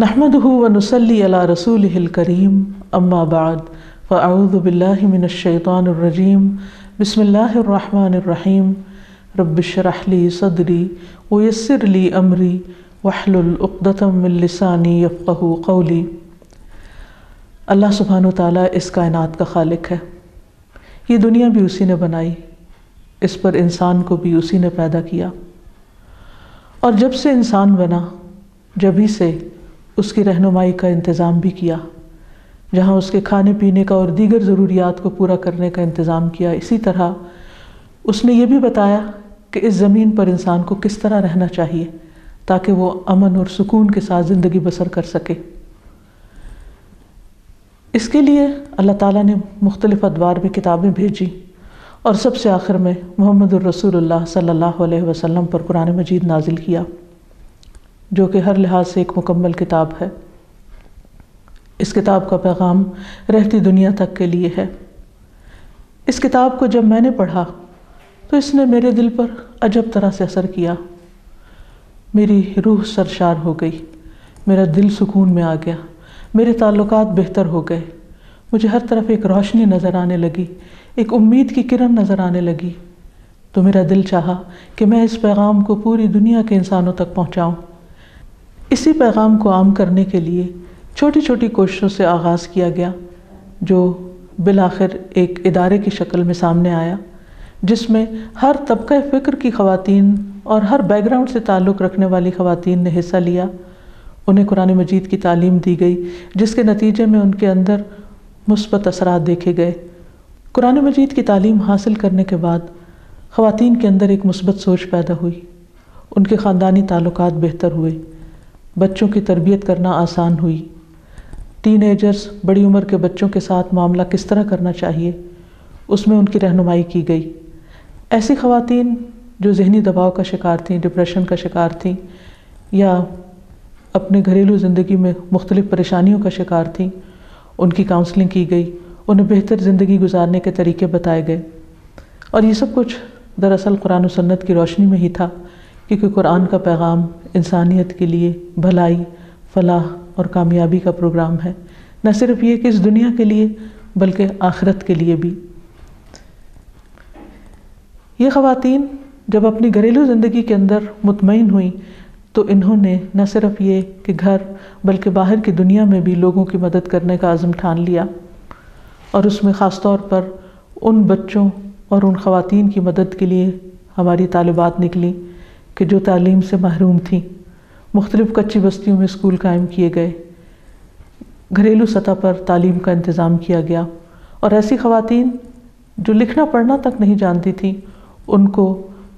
नहमदुहु व नुसल्ली अला रसूलिहिल करीम अम्मा बाद फ़अऊज़ु बिल्लाहि मिनश शैतानिर रजीम बिस्मिल्लाहिर रहमानिर रहीम रब्बिश्रह ली सदरी व यस्सिर ली अमरी वहलुल उक़्दतम मिन लिसानी यफ़क़हू क़ौली। अल्लाह सुब्हानहु व तआला इस कायनात का खालिक है। ये दुनिया भी उसी ने बनाई, इस पर इंसान को भी उसी ने पैदा किया। और जब से इंसान बना, जब ही से उसकी रहनुमाई का इंतज़ाम भी किया, जहाँ उसके खाने पीने का और दीगर ज़रूरियात को पूरा करने का इंतज़ाम किया। इसी तरह उसने ये भी बताया कि इस ज़मीन पर इंसान को किस तरह रहना चाहिए ताकि वो अमन और सुकून के साथ ज़िंदगी बसर कर सके। इसके लिए अल्लाह ताला ने मुख्तलिफ़ अदवार में किताबें भेजी और सबसे आखिर में मुहम्मदुर रसूलुल्लाह सल्लल्लाहु अलैहि वसल्लम पर कुरान मजीद नाजिल किया, जो कि हर लिहाज से एक मुकम्मल किताब है। इस किताब का पैगाम रहती दुनिया तक के लिए है। इस किताब को जब मैंने पढ़ा तो इसने मेरे दिल पर अजब तरह से असर किया। मेरी रूह सरशार हो गई, मेरा दिल सुकून में आ गया, मेरे ताल्लुकात बेहतर हो गए, मुझे हर तरफ एक रोशनी नज़र आने लगी, एक उम्मीद की किरण नज़र आने लगी। तो मेरा दिल चाहा कि मैं इस पैगाम को पूरी दुनिया के इंसानों तक पहुँचाऊँ। इसी पैगाम को आम करने के लिए छोटी छोटी कोशिशों से आगाज़ किया गया, जो बिलाखिर एक इदारे की शक्ल में सामने आया, जिसमें हर तबका फ़िक्र की ख़वातीन और हर बैकग्राउंड से ताल्लुक़ रखने वाली ख़वातीन ने हिस्सा लिया। उन्हें कुरान मजीद की तालीम दी गई, जिसके नतीजे में उनके अंदर मुस्बत असरात देखे गए। कुरान मजीद की तालीम हासिल करने के बाद ख़वातीन के अंदर एक मुस्बत सोच पैदा हुई, उनके ख़ानदानी ताल्लुकात बेहतर हुए, बच्चों की तरबियत करना आसान हुई। टीनेजर्स, बड़ी उम्र के बच्चों के साथ मामला किस तरह करना चाहिए, उसमें उनकी रहनुमाई की गई। ऐसी ख़वातीन जो ज़हनी दबाव का शिकार थीं, डिप्रेशन का शिकार थीं, या अपने घरेलू ज़िंदगी में मुख्तलिफ़ परेशानियों का शिकार थीं, उनकी काउंसलिंग की गई, उन्हें बेहतर ज़िंदगी गुजारने के तरीके बताए गए। और ये सब कुछ दरअसल कुरान और सुन्नत की रोशनी में ही था, क्योंकि कुरान का पैगाम इंसानियत के लिए भलाई, फलाह और कामयाबी का प्रोग्राम है, न सिर्फ ये कि इस दुनिया के लिए बल्कि आखिरत के लिए भी। ये ख़वातीन जब अपनी घरेलू ज़िंदगी के अंदर मुतमईन हुई तो इन्होंने न सिर्फ ये कि घर बल्कि बाहर की दुनिया में भी लोगों की मदद करने का आज़म ठान लिया, और उसमें ख़ास तौर पर उन बच्चों और उन ख़वातीन की मदद के लिए हमारी तालिबात निकली कि जो तालीम से महरूम थीं। मुख्तलिफ़ कच्ची बस्तियों में स्कूल कायम किए गए, घरेलू सतह पर तालीम का इंतज़ाम किया गया, और ऐसी ख़वातीन जो लिखना पढ़ना तक नहीं जानती थीं, उनको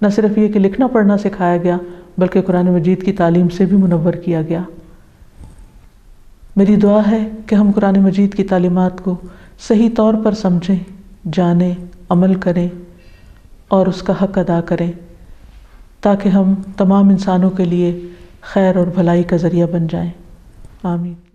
न सिर्फ ये कि लिखना पढ़ना सिखाया गया बल्कि कुरान मजीद की तालीम से भी मुनव्वर किया गया। मेरी दुआ है कि हम कुरान मजीद की तालीमात को सही तौर पर समझें, जानें, अमल करें और उसका हक़ अदा करें, ताकि हम तमाम इंसानों के लिए खैर और भलाई का ज़रिया बन जाएं। आमीन।